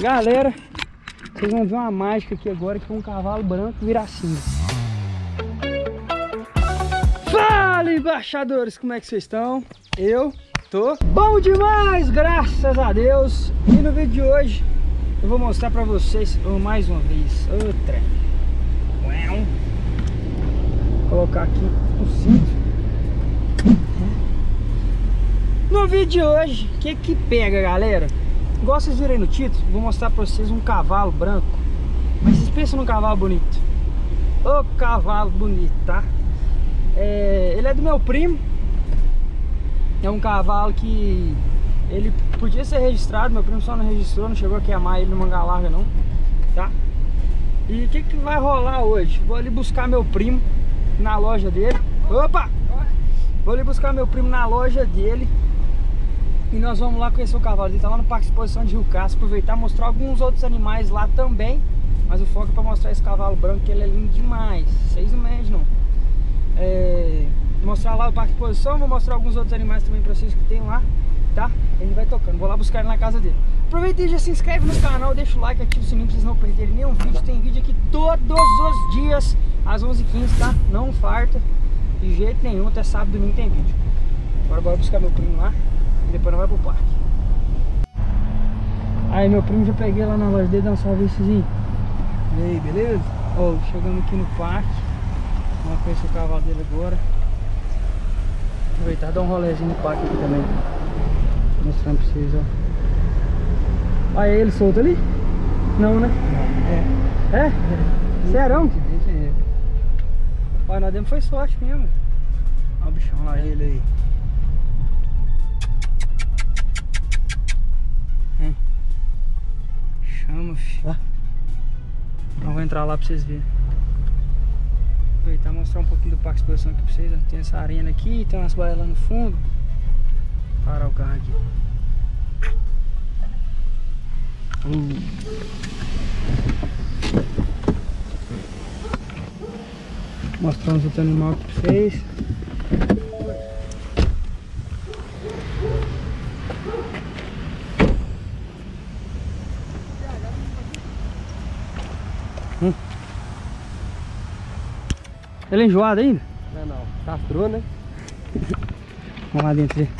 Galera, vocês vão ver uma mágica aqui agora, que é um cavalo branco virar cinza. Fala, embaixadores, como é que vocês estão? Eu tô bom demais, graças a Deus. E no vídeo de hoje eu vou mostrar pra vocês, mais uma vez, outra. Vou colocar aqui o cinto. No vídeo de hoje, o que pega, galera? Igual vocês viram aí no título, vou mostrar pra vocês um cavalo branco. Mas vocês pensam num cavalo bonito. Ô, cavalo bonito, tá? Ele é do meu primo. É um cavalo que ele podia ser registrado, meu primo só não registrou, não chegou aqui a amar ele no Mangalarga não, tá? E o que vai rolar hoje? Vou ali buscar meu primo na loja dele. Opa! Vou ali buscar meu primo na loja dele e nós vamos lá conhecer o cavalo. Ele tá lá no Parque de Exposição de Rio Casca. Aproveitar e mostrar alguns outros animais lá também, mas o foco é pra mostrar esse cavalo branco, que ele é lindo demais. Vocês não mexem não. Mostrar lá o parque de exposição, vou mostrar alguns outros animais também pra vocês que tem lá, tá? Ele vai tocando, vou lá buscar ele na casa dele. Aproveita e já se inscreve no canal, deixa o like, ativa o sininho pra vocês não perderem nenhum vídeo. Tem vídeo aqui todos os dias, às 11h15, tá? Não farta, de jeito nenhum, até sábado e domingo tem vídeo. Agora bora buscar meu primo lá e depois nós vamos pro parque. Aí meu primo, já peguei lá na loja dele, dá um salve aí, Cizinho. E aí, beleza? Ó, chegamos aqui no parque. Vamos conhecer o cavalo dele agora. Aproveitar e dar um rolezinho no parque aqui também. Tô mostrando pra vocês, ó. Olha ele solto ali? Não, né? Não. É? Serão? Olha, nós demos foi sorte mesmo. Olha o bichão lá, ele aí. Chama, filho. Então vou entrar lá pra vocês verem. Aproveitar e mostrar um pouquinho do parque de exposição aqui pra vocês, ó. Tem essa arena aqui, tem umas baias lá no fundo. Parar o carro aqui. Mostrando os outros animais que fez. Ele é enjoado ainda? Não. Castrou, né? Vamos lá dentro dele.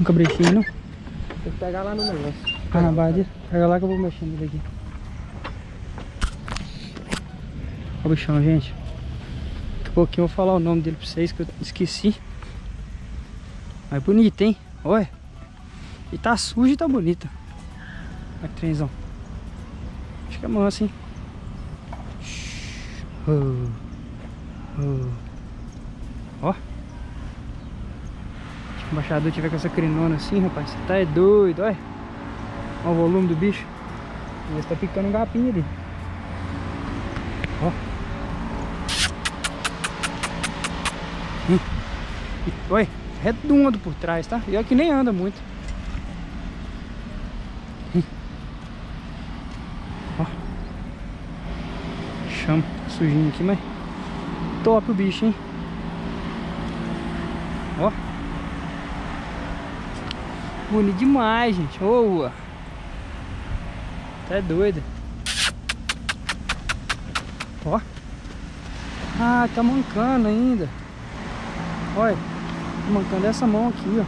Um cabrechinho, não? Tem que pegar lá no negócio. Ah, na barra dele? Pega lá que eu vou mexendo daqui. Olha o bichão, gente. Daqui a pouquinho eu vou falar o nome dele pra vocês, que eu esqueci. Mas bonito, hein? Olha. E tá sujo e tá bonito. Olha que trenzão. Acho que é manso, hein? Ó, se o embaixador tiver com essa crinona assim, rapaz, você tá é doido, olha. Olha o volume do bicho. Ele tá picando um gapinho ali. Ó. Olha, redondo por trás, tá? E olha que nem anda muito. Ó. Chama. Sujinho aqui, mas top o bicho, hein? Ó, bonito demais, gente. Boa, tá doido. Ó, ah, tá mancando ainda. Olha, tá mancando essa mão aqui, ó.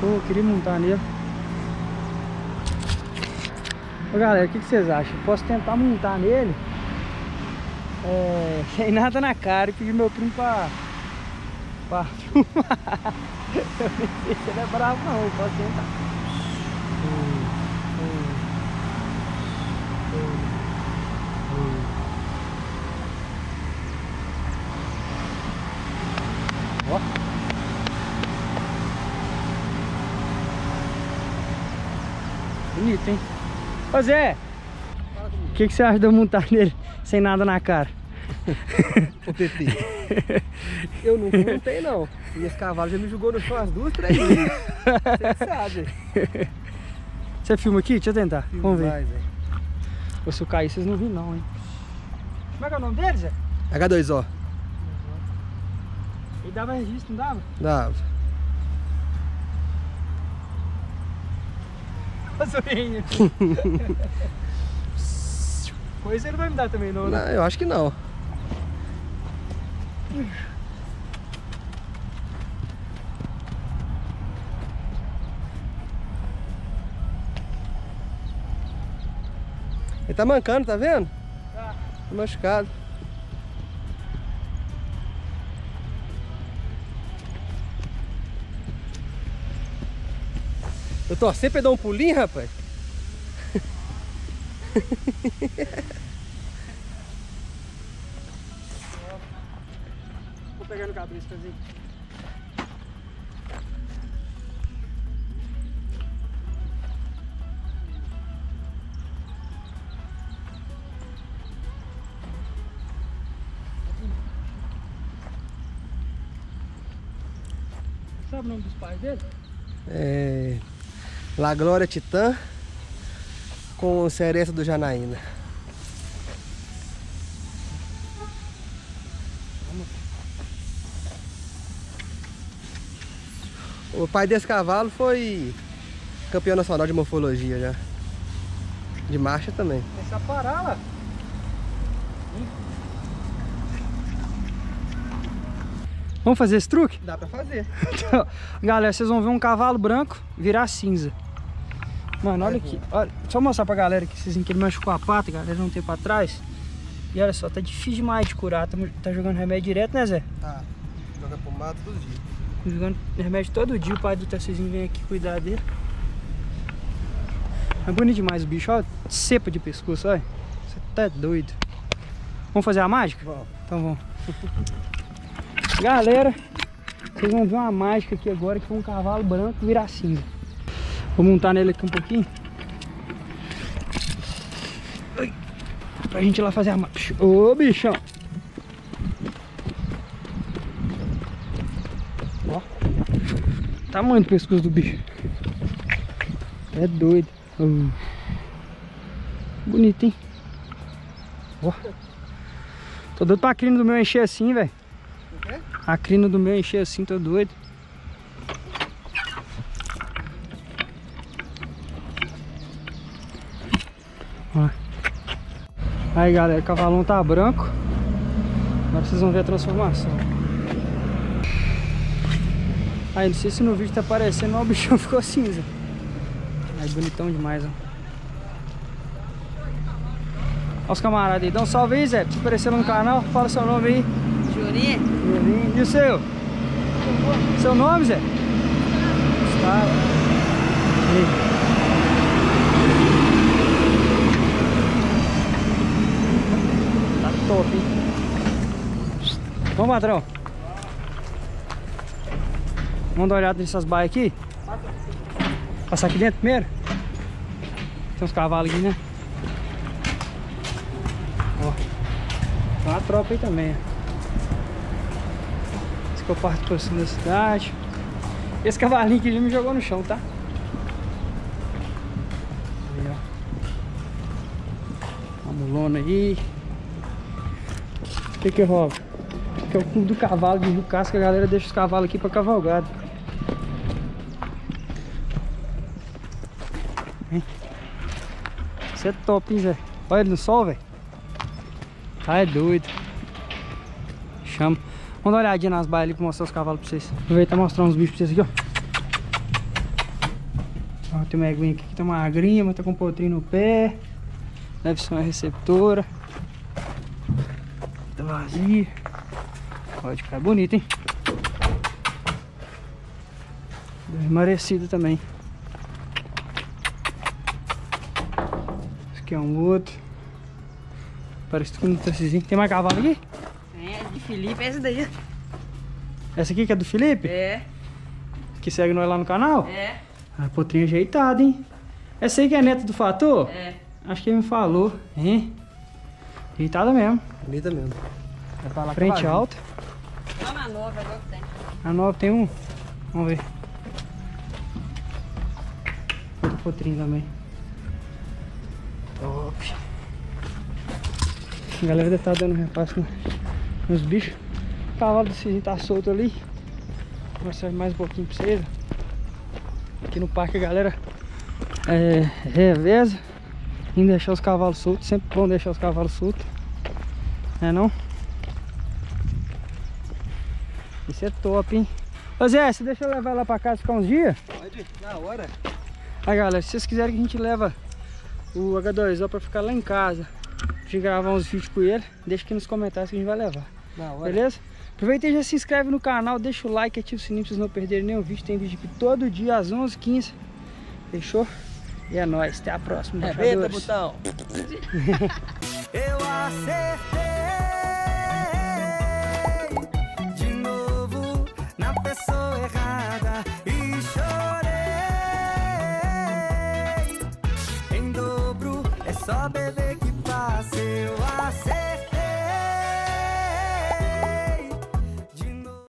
Pô, queria montar nele. Ô, galera, o que vocês acham? Eu posso tentar montar nele sem nada na cara e pedir meu primo pra filmar. Eu nem sei se ele é bravo não, eu posso tentar. Ó. Bonito, hein? Ô Zé, o que você acha de eu montar nele sem nada na cara? Ô Pepe, eu nunca montei não. E esse cavalo já me jogou no chão umas 2, 3 vezes. Você sabe. Você filma aqui? Deixa eu tentar. Filma. Vamos ver. Pô, se eu cair, vocês não viram não, hein? Como é que é o nome dele, Zé? H2O. Ele dava registro, não dava? Dava. Jurinho. Coisa ele vai me dar também, não, né? Não, eu acho que não. Ele tá mancando, tá vendo? Tá. Tá machucado. Eu torcer pra ele dar um pulinho, rapaz. Vou pegar no cabeça, Tazinho. Sabe o nome dos pais dele? É... La Glória Titã com Ceresa do Janaína. O pai desse cavalo foi campeão nacional de morfologia já. De marcha também. Deixa parar lá. Vamos fazer esse truque? Dá pra fazer. Então, galera, vocês vão ver um cavalo branco virar cinza. Mano, olha aqui, olha, só mostrar pra galera aqui, Cizinho, que ele machucou a pata, galera, um tempo atrás. E olha só, tá difícil demais de curar, tá jogando remédio direto, né, Zé? Tá, joga pomada todo dia. Jogando remédio todo dia, o pai do Tassinzinho vem aqui cuidar dele. É bonito demais o bicho, olha, cepa de pescoço, olha. Você tá doido. Vamos fazer a mágica? Vamos. Então vamos. Galera, vocês vão ver uma mágica aqui agora, que é um cavalo branco virar cinza. Vou montar nele aqui um pouquinho. Ai, pra gente ir lá fazer a marcha. Ô, bichão! Ó. Tamanho do pescoço do bicho. É doido. Bonito, hein? Ó. Tô doido pra crina do meu encher assim, velho. A crina do meu encher assim, tô doido. Aí galera, o cavalão tá branco. Agora vocês vão ver a transformação. Aí não sei se no vídeo tá aparecendo, mas o bichão ficou cinza. Aí bonitão demais, ó. Olha os camaradas aí, dá um salve aí, Zé, aparecendo no canal, fala seu nome aí. Jurinho. Jurinho. E o seu? Seu nome, Zé? Gustavo. Aí. Top, hein? Vamos, patrão. Vamos dar uma olhada nessas baias aqui. Passar aqui dentro primeiro. Tem uns cavalos aqui, né? Ó. Tem uma tropa aí também. Esse que eu parto por cima da cidade. Esse cavalinho aqui já me jogou no chão, tá? Aí, ó. Uma mulona aí. O que rola? Que é o clube do cavalo de Rio Casca, a galera deixa os cavalos aqui pra cavalgada. Isso é top, hein, Zé? Olha ele no sol, velho. Ah, é doido. Chama. Vamos dar uma olhadinha nas baias ali pra mostrar os cavalos pra vocês. Aproveitar e mostrar uns bichos pra vocês aqui, ó. Ó, tem uma aguinha aqui que tá magrinha, mas tá com um potrinho no pé. Deve ser uma receptora. Vazio. Pode ficar bonito, hein? Desmarecido também. Esse aqui é um outro. Parece que não tá Cizinho. Tem mais cavalo aqui? É de Felipe, essa daí. Essa aqui que é do Felipe? É. Que segue nós lá no canal? É. A potrinha ajeitada, hein? Essa aí que é neta do Fator? É. Acho que ele me falou, hein? Ajeitada mesmo. Bonita mesmo. Vai pra lá, frente alta. Só na nova agora que tem. Na nova tem um. Vamos ver. Outro potrinho também. Top. A galera deve estar dando repasse nos bichos. O cavalo do Cizinho tá solto ali. Vou mostrar mais um pouquinho pra vocês. Aqui no parque a galera reveza em deixar os cavalos soltos. Sempre bom deixar os cavalos soltos, né não? Isso é top, hein? Ô Zé, você deixa eu levar lá pra casa ficar uns dias? Pode, na hora. Aí galera, se vocês quiserem que a gente leva o H2O pra ficar lá em casa, de gravar uns vídeos com ele, deixa aqui nos comentários que a gente vai levar. Na hora. Beleza? Aproveita e já se inscreve no canal, deixa o like, ativa o sininho pra vocês não perderem nenhum vídeo. Tem vídeo todo dia às 11h15. Fechou? E é nóis, até a próxima. Arrebenta, botão! Eu acertei de novo na pessoa errada e chorei em dobro, é só beber.